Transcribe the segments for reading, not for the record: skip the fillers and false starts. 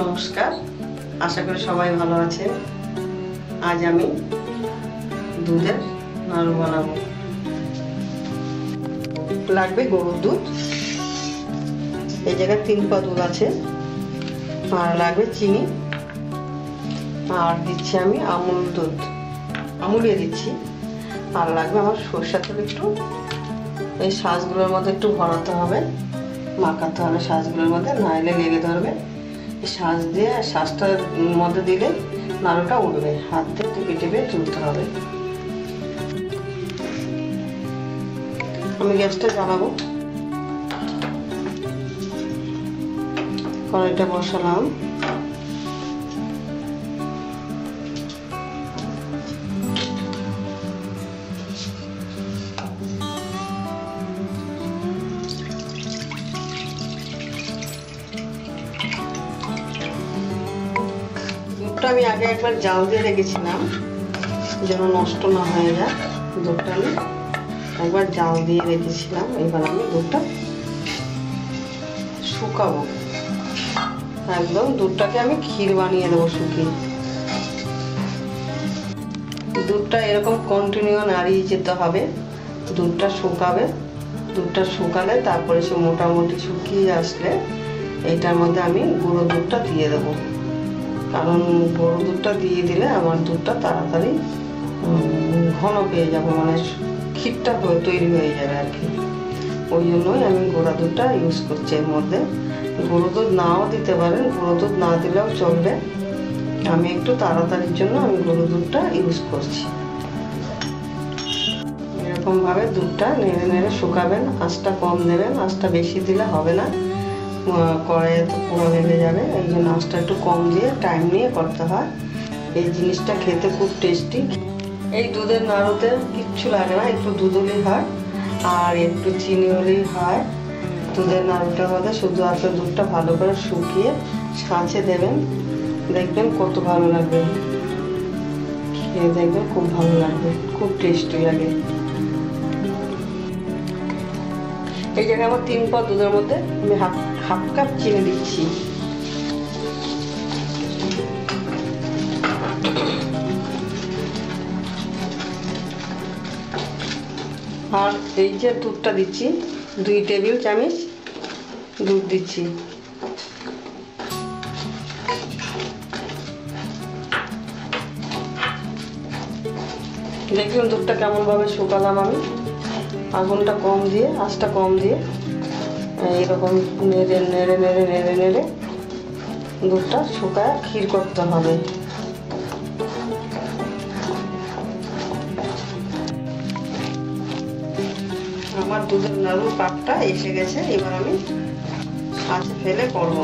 নমস্কার, আশা করি সবাই ভালো আছেন। আজ আমি দুধের নাড়ু বানাবো। লাগবে গরুর দুধ, এই জায়গায় 3 পা দুধ আছে, আর লাগবে চিনি, আর দিচ্ছি আমি আমুল দুধ, আমুল দিচ্ছি, আর লাগবে আমার সরষের তেল। একটু এই শাঁসগুলোর মধ্যে একটু ভরাতে হবে, মাখাতে হবে শাঁসগুলোর মধ্যে, নাইলে লেগে ধরবে। শাঁস দিয়ে শাঁসটার মধ্যে দিলে নাড়ুটা উঠবে, হাত দিয়ে টিপে টিপে তুলতে হবে। আমি গ্যাসটা জ্বালাবো, কড়াইটা বসালাম, আমি আগে একবার জাল দিয়ে রেখেছিলাম যেন নষ্ট না হয়ে যায়। দুধটা আমি একবার জাল দিয়ে রেখেছিলাম, এবার আমি দুধটা শুকাবো একদম। দুধটাকে আমি ক্ষীর বানিয়ে দেবো শুকিয়ে। দুধটা এরকম কন্টিনিউ নাড়িয়ে যেতে হবে, দুধটা শুকাবে। দুধটা শুকালে তারপরে সে মোটামুটি শুকিয়ে আসলে এটার মধ্যে আমি গুঁড়ো দুধটা দিয়ে দেবো, কারণ গরু দুধটা দিয়ে দিলে আমার দুধটা তাড়াতাড়ি ঘন পেয়ে যাবে, মানে ক্ষীরটা তৈরি হয়ে যাবে আর কি। ওই জন্যই আমি গোড়া দুধটা ইউজ করছি। এর মধ্যে গরু দুধ নাও দিতে পারেন, গরু দুধ না দিলেও চলবে। আমি একটু তাড়াতাড়ির জন্য আমি গরু দুধটা ইউজ করছি। এরকমভাবে দুধটা নেড়ে নেড়ে শুকাবেন, আঁচটা কম দেবেন, আঁচটা বেশি দিলে হবে না, কড়াইয়ে তো পুরো লেগে যাবে। এই জন্য আঁচটা একটু কম দিয়ে টাইম নিয়ে করতে হয়। এই জিনিসটা খেতে খুব টেস্টি। এই দুধের নাড়ুতে কিচ্ছু লাগে না, একটু দুধ হলেই হয় আর একটু চিনি হলেই হয়। দুধের নাড়ুটার মধ্যে শুধু আপনার দুধটা ভালো করে শুকিয়ে ছাঁচে দেবেন, দেখবেন কত ভালো লাগবে, খেয়ে দেখবেন খুব ভালো লাগবে, খুব টেস্টি লাগে। এই জায়গায় আমার 3 পা দুধের মধ্যে আমি হাফ কাপ চিনি দিচ্ছি। আর এই যে দুধটা দিচ্ছি 2 টেবিল চামচ দুধ দিচ্ছি। দেখুন দুধটা কেমনভাবে শুকালাম আমি, আগুনটা কম দিয়ে, আঁচটা কম দিয়ে এরকম নেড়ে নেড়ে নেড়ে নেড়ে নেড়ে দুধটা শুকায় ক্ষীর করতে হবে। আমার দুধের নাড়ুর পাকটা এসে গেছে, এবার আমি আঁচ ফেলে করব।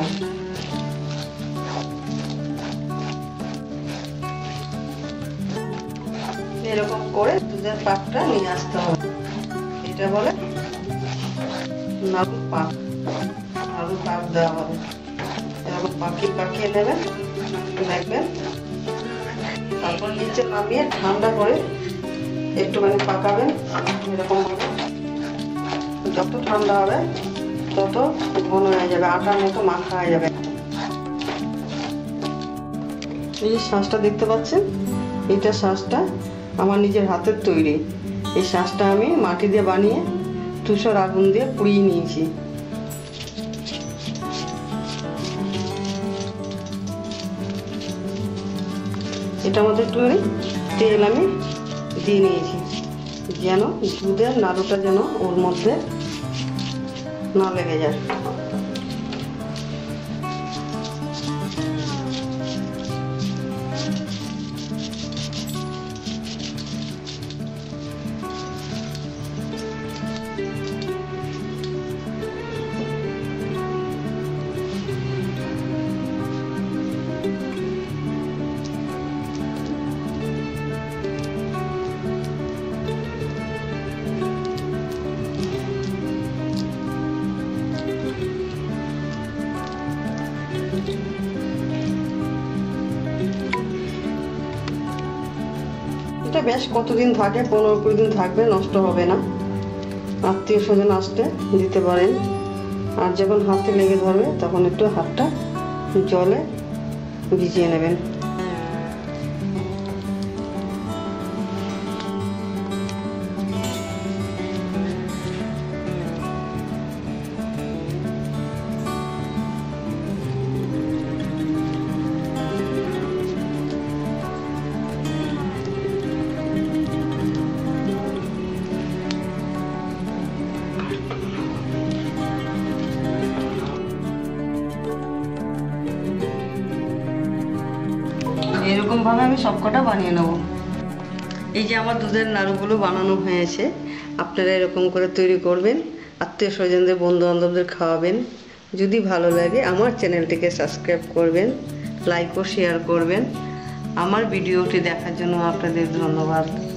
এরকম করে দুধের পাকটা নিয়ে আসতে হবে, এটা বলে নাড়ুর পাক। নাড়ুর পাক দেওয়া হবে, এরকম পাকিয়ে পাকিয়ে নেবেন, দেখবেন। তারপর নিচে নামিয়ে ঠান্ডা করে একটুখানি পাকাবেন, এরকম যত ঠান্ডা হবে তত ঘন হয়ে যাবে, আটার মতো মাখা হয়ে যাবে। এই যে শাঁসটা দেখতে পাচ্ছেন, এইটা শাঁসটা আমার নিজের হাতের তৈরি। এই শাঁসটা আমি মাটি দিয়ে বানিয়ে তুষার আগুন দিয়ে পুড়িয়ে নিয়েছি। এটার মধ্যে একটুখানি তেল আমি দিয়ে নিয়েছি, যেন দুধের নাড়ুটা যেন ওর মধ্যে না লেগে যায়। বেশ কতদিন থাকে, 15-20 দিন থাকবে, নষ্ট হবে না। আত্মীয় স্বজন আসতে দিতে পারেন। আর যখন হাতে লেগে ধরবে তখন একটু হাতটা জলে ভিজিয়ে নেবেন। এরকম ভাবে আমি সবকটা বানিয়ে নেব। এই যে আমার দুধের নাড়ুগুলো বানানো হয়েছে, আপনারা এরকম করে তৈরি করবেন, আত্মীয় স্বজনদের বন্ধু বান্ধবদের খাওয়াবেন। যদি ভালো লাগে আমার চ্যানেলটিকে সাবস্ক্রাইব করবেন, লাইক ও শেয়ার করবেন। আমার ভিডিওটি দেখার জন্য আপনাদের ধন্যবাদ।